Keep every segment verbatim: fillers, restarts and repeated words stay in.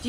Do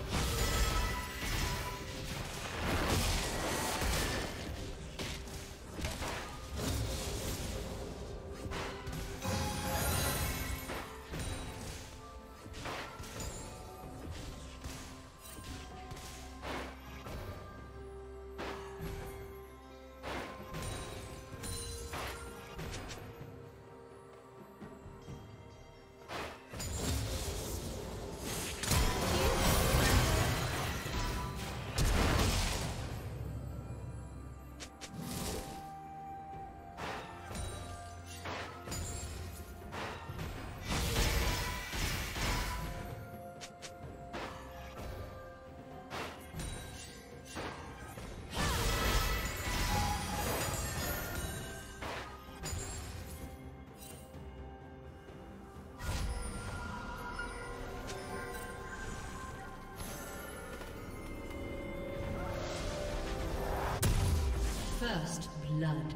First blood.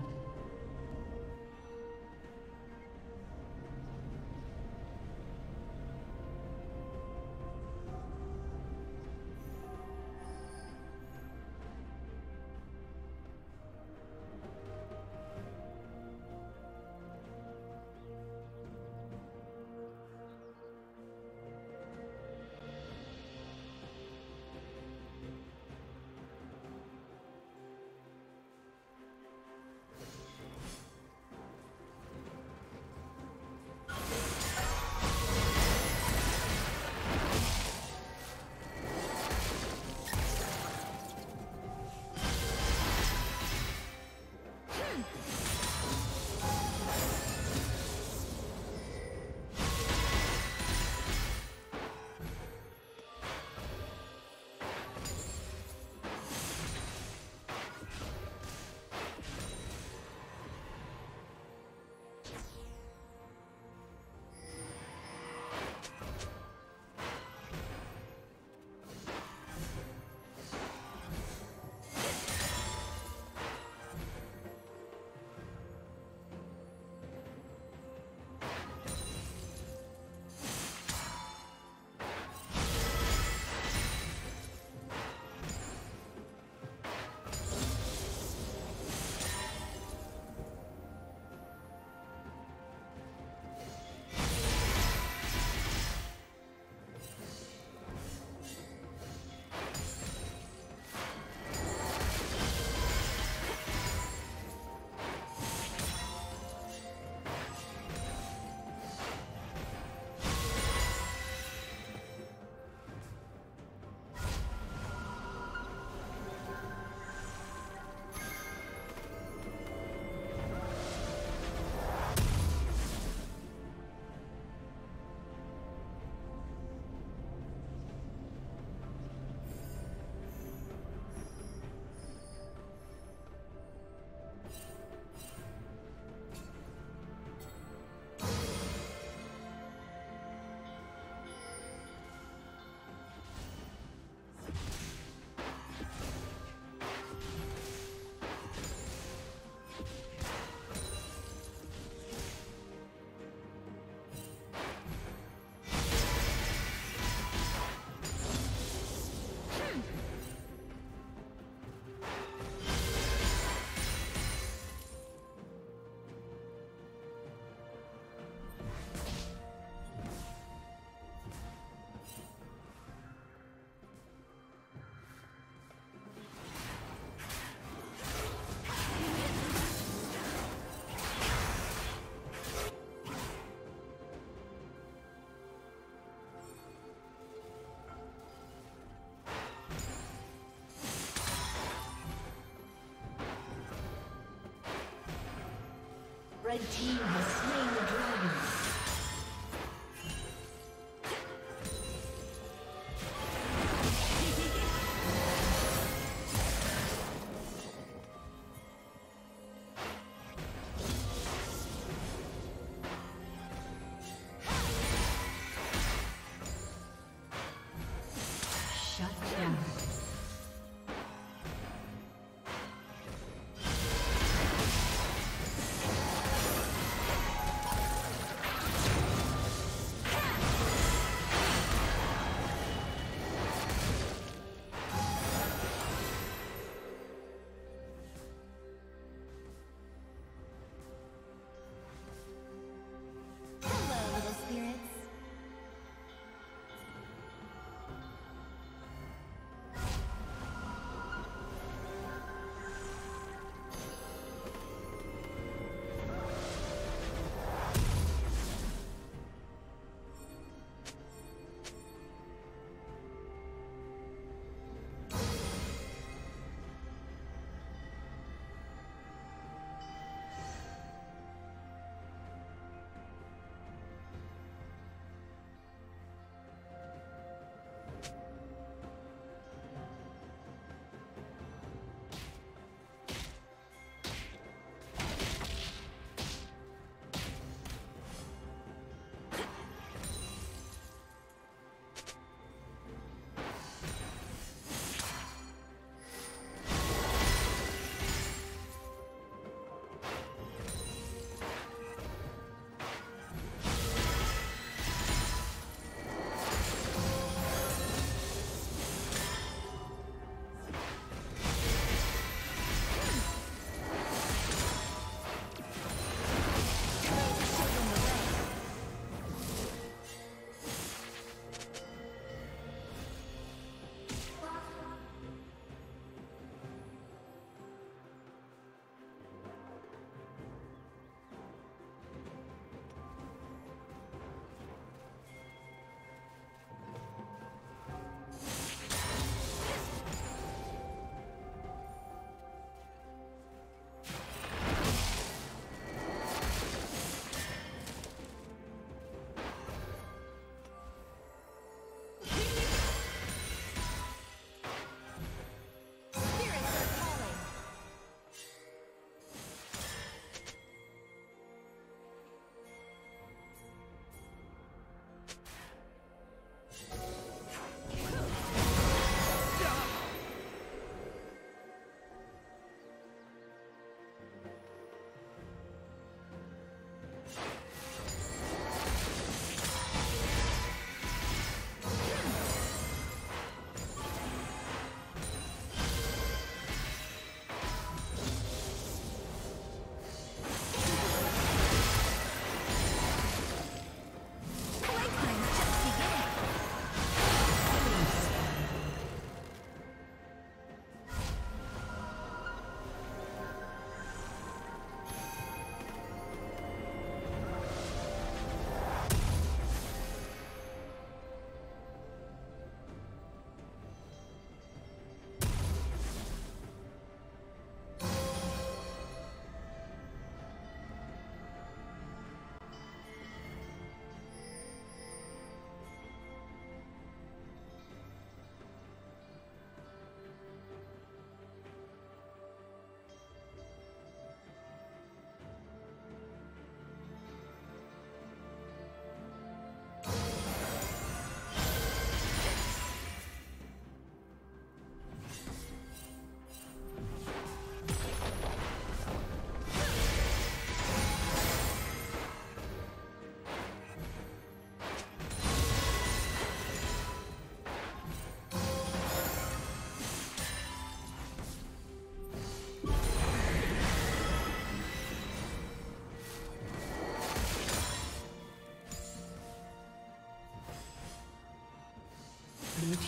The team has slain the dragon.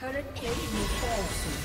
Turret plate will fall soon.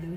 Blue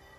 Blue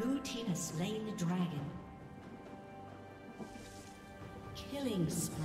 Blue team has slain the dragon. Killing spree.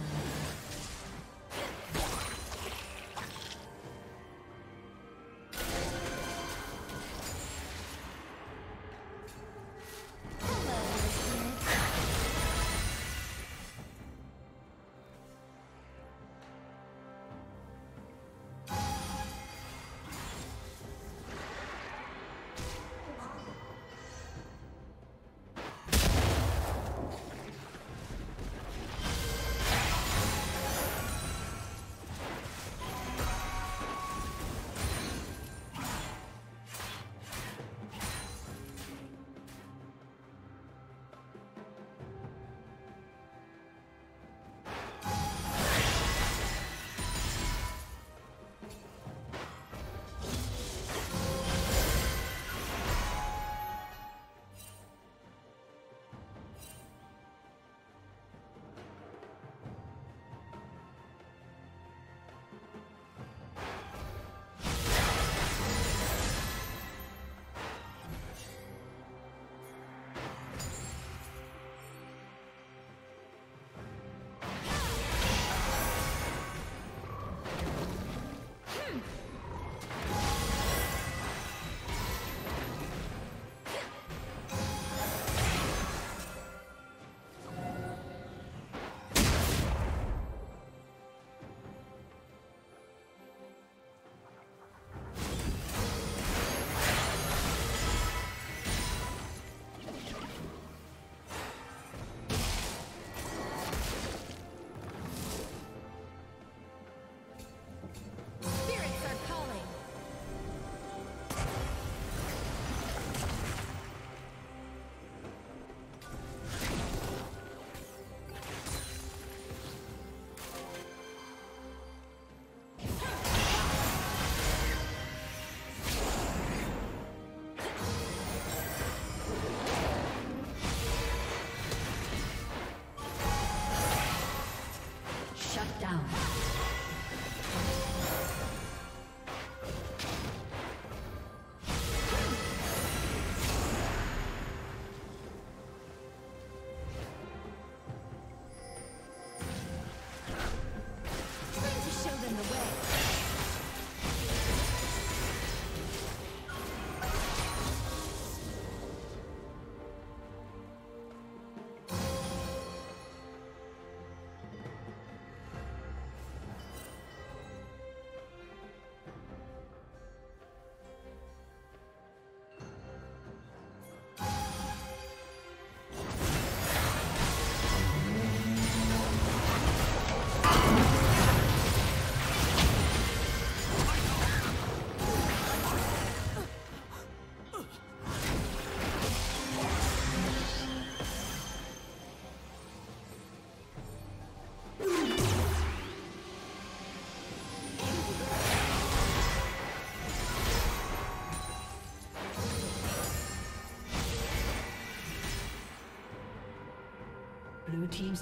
Blue team's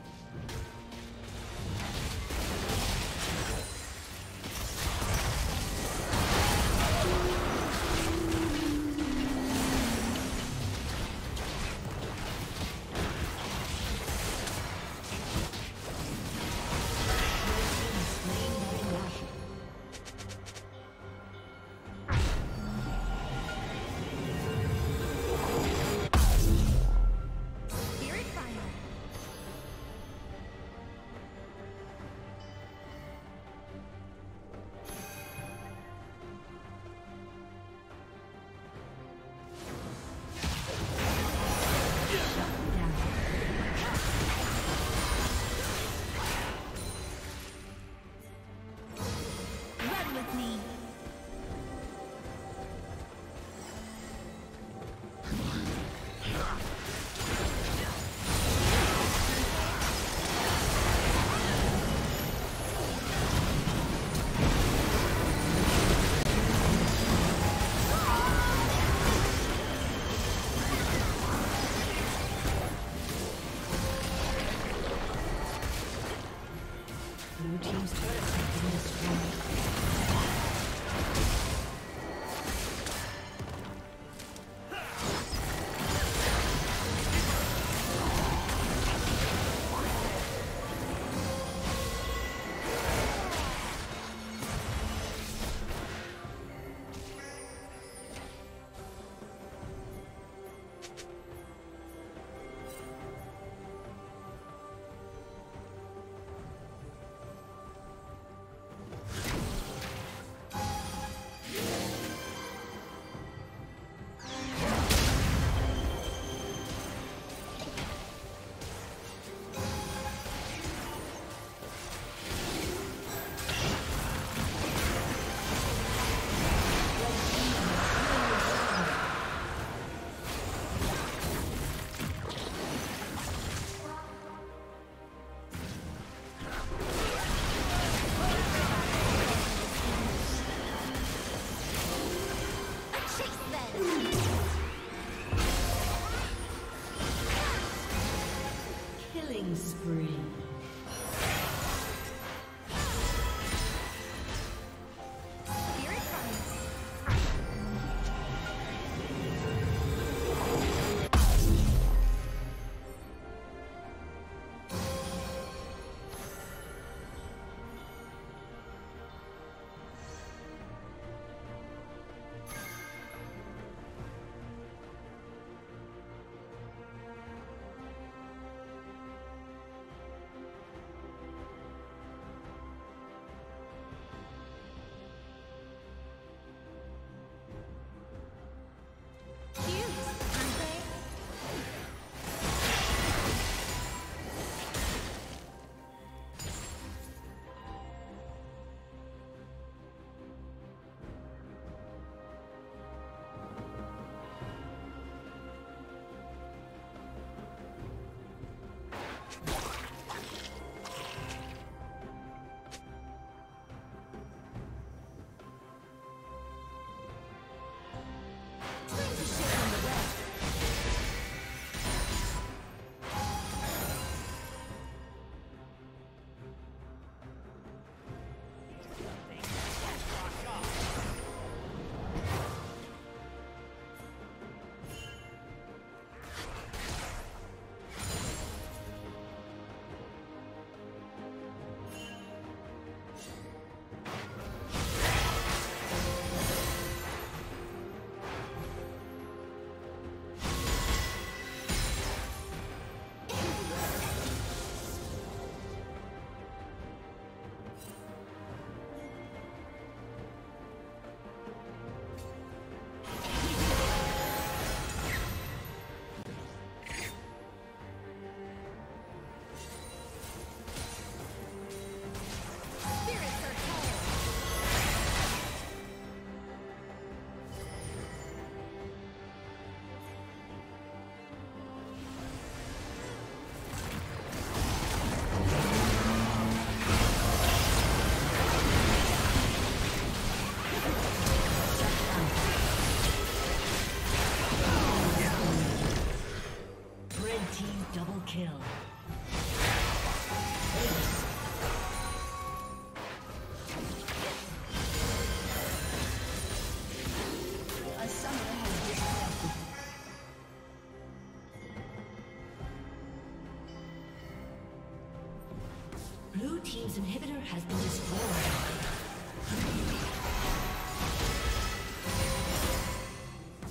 This inhibitor has been destroyed.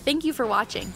Thank you for watching.